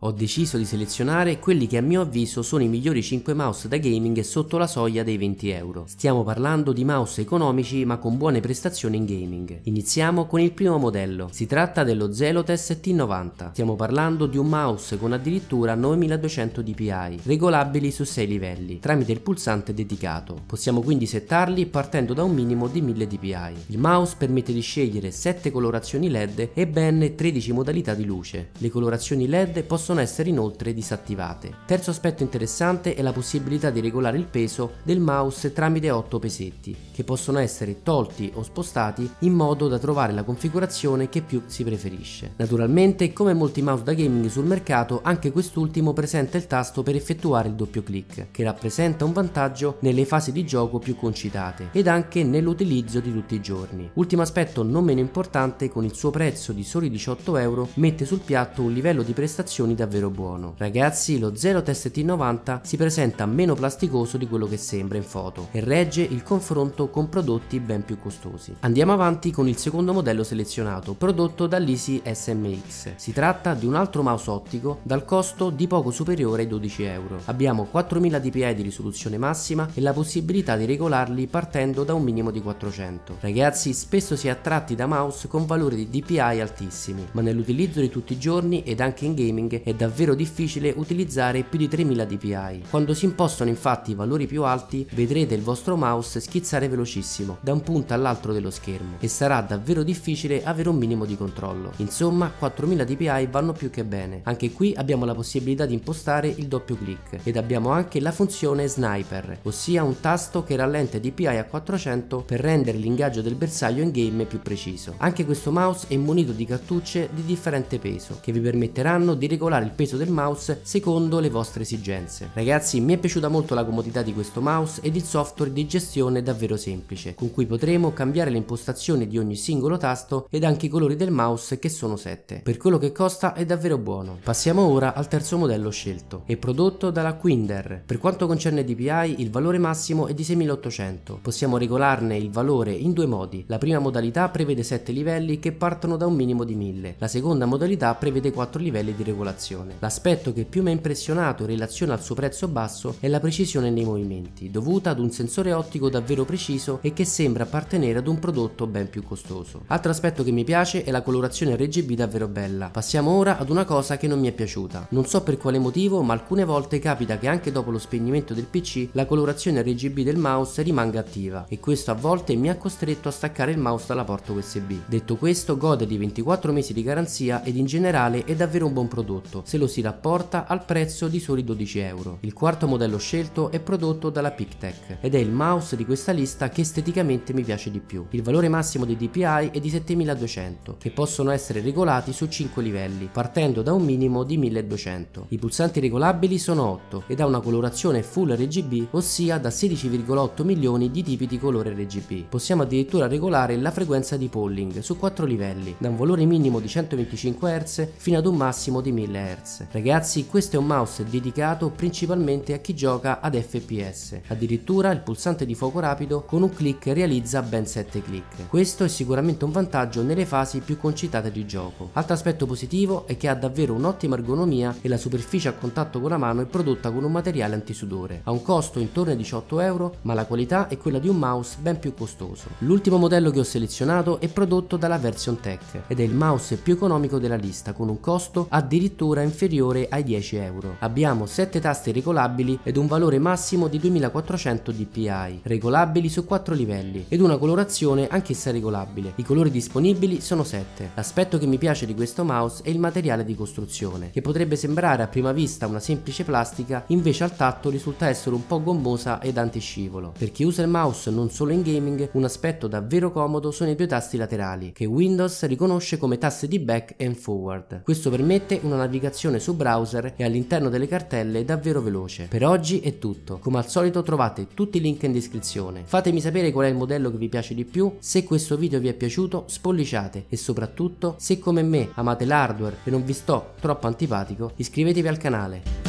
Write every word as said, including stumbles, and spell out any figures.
Ho deciso di selezionare quelli che a mio avviso sono i migliori cinque mouse da gaming sotto la soglia dei venti euro. Stiamo parlando di mouse economici ma con buone prestazioni in gaming. Iniziamo con il primo modello. Si tratta dello Zelotes T novanta. Stiamo parlando di un mouse con addirittura novemiladuecento D P I, regolabili su sei livelli, tramite il pulsante dedicato. Possiamo quindi settarli partendo da un minimo di mille D P I. Il mouse permette di scegliere sette colorazioni L E D e ben tredici modalità di luce. Le colorazioni L E D possono essere inoltre disattivate. Terzo aspetto interessante è la possibilità di regolare il peso del mouse tramite otto pesetti, che possono essere tolti o spostati in modo da trovare la configurazione che più si preferisce. Naturalmente, come molti mouse da gaming sul mercato, anche quest'ultimo presenta il tasto per effettuare il doppio clic, che rappresenta un vantaggio nelle fasi di gioco più concitate ed anche nell'utilizzo di tutti i giorni. Ultimo aspetto non meno importante, con il suo prezzo di soli diciotto euro mette sul piatto un livello di prestazioni da davvero buono. Ragazzi, lo Zelotes T novanta si presenta meno plasticoso di quello che sembra in foto e regge il confronto con prodotti ben più costosi. Andiamo avanti con il secondo modello selezionato, prodotto dall'Easy S M X. Si tratta di un altro mouse ottico dal costo di poco superiore ai dodici euro. Abbiamo quattromila D P I di risoluzione massima e la possibilità di regolarli partendo da un minimo di quattrocento. Ragazzi, spesso si è attratti da mouse con valori di D P I altissimi, ma nell'utilizzo di tutti i giorni ed anche in gaming è davvero difficile utilizzare più di tremila D P I. Quando si impostano infatti valori più alti, vedrete il vostro mouse schizzare velocissimo da un punto all'altro dello schermo e sarà davvero difficile avere un minimo di controllo. Insomma, quattromila D P I vanno più che bene. Anche qui abbiamo la possibilità di impostare il doppio clic ed abbiamo anche la funzione sniper, ossia un tasto che rallenta i D P I a quattrocento per rendere l'ingaggio del bersaglio in game più preciso. Anche questo mouse è munito di cartucce di differente peso che vi permetteranno di regolare il peso del mouse secondo le vostre esigenze. Ragazzi, mi è piaciuta molto la comodità di questo mouse ed il software di gestione è davvero semplice, con cui potremo cambiare le impostazioni di ogni singolo tasto ed anche i colori del mouse, che sono sette. Per quello che costa è davvero buono. Passiamo ora al terzo modello scelto e prodotto dalla QueenDer. Per quanto concerne D P I, il valore massimo è di seimilaottocento. Possiamo regolarne il valore in due modi. La prima modalità prevede sette livelli che partono da un minimo di mille. La seconda modalità prevede quattro livelli di regolazione. L'aspetto che più mi ha impressionato in relazione al suo prezzo basso è la precisione nei movimenti, dovuta ad un sensore ottico davvero preciso e che sembra appartenere ad un prodotto ben più costoso. Altro aspetto che mi piace è la colorazione R G B davvero bella. Passiamo ora ad una cosa che non mi è piaciuta. Non so per quale motivo, ma alcune volte capita che anche dopo lo spegnimento del P C la colorazione R G B del mouse rimanga attiva, e questo a volte mi ha costretto a staccare il mouse dalla porta U S B. Detto questo, gode di ventiquattro mesi di garanzia ed in generale è davvero un buon prodotto, se lo si rapporta al prezzo di soli dodici euro. Il quarto modello scelto è prodotto dalla PicTech ed è il mouse di questa lista che esteticamente mi piace di più. Il valore massimo dei D P I è di settemiladuecento, che possono essere regolati su cinque livelli, partendo da un minimo di milleduecento. I pulsanti regolabili sono otto ed ha una colorazione full R G B, ossia da sedici virgola otto milioni di tipi di colore R G B. Possiamo addirittura regolare la frequenza di polling su quattro livelli, da un valore minimo di centoventicinque hertz fino ad un massimo di mille hertz. Ragazzi, questo è un mouse dedicato principalmente a chi gioca ad F P S. Addirittura il pulsante di fuoco rapido con un clic realizza ben sette clic. Questo è sicuramente un vantaggio nelle fasi più concitate di gioco. Altro aspetto positivo è che ha davvero un'ottima ergonomia e la superficie a contatto con la mano è prodotta con un materiale antisudore. Ha un costo intorno ai diciotto euro, ma la qualità è quella di un mouse ben più costoso. L'ultimo modello che ho selezionato è prodotto dalla Version Tech ed è il mouse più economico della lista, con un costo addirittura inferiore ai dieci euro. Abbiamo sette taste regolabili ed un valore massimo di duemilaquattrocento D P I, regolabili su quattro livelli, ed una colorazione anch'essa regolabile. I colori disponibili sono sette. L'aspetto che mi piace di questo mouse è il materiale di costruzione, che potrebbe sembrare a prima vista una semplice plastica, invece al tatto risulta essere un po' gommosa ed antiscivolo. Per chi usa il mouse non solo in gaming, un aspetto davvero comodo sono i due tasti laterali, che Windows riconosce come taste di back and forward. Questo permette una navigazione su browser e all'interno delle cartelle davvero veloce. Per oggi è tutto. Come al solito trovate tutti i link in descrizione. Fatemi sapere qual è il modello che vi piace di più, se questo video vi è piaciuto spolliciate, e soprattutto se come me amate l'hardware e non vi sto troppo antipatico iscrivetevi al canale.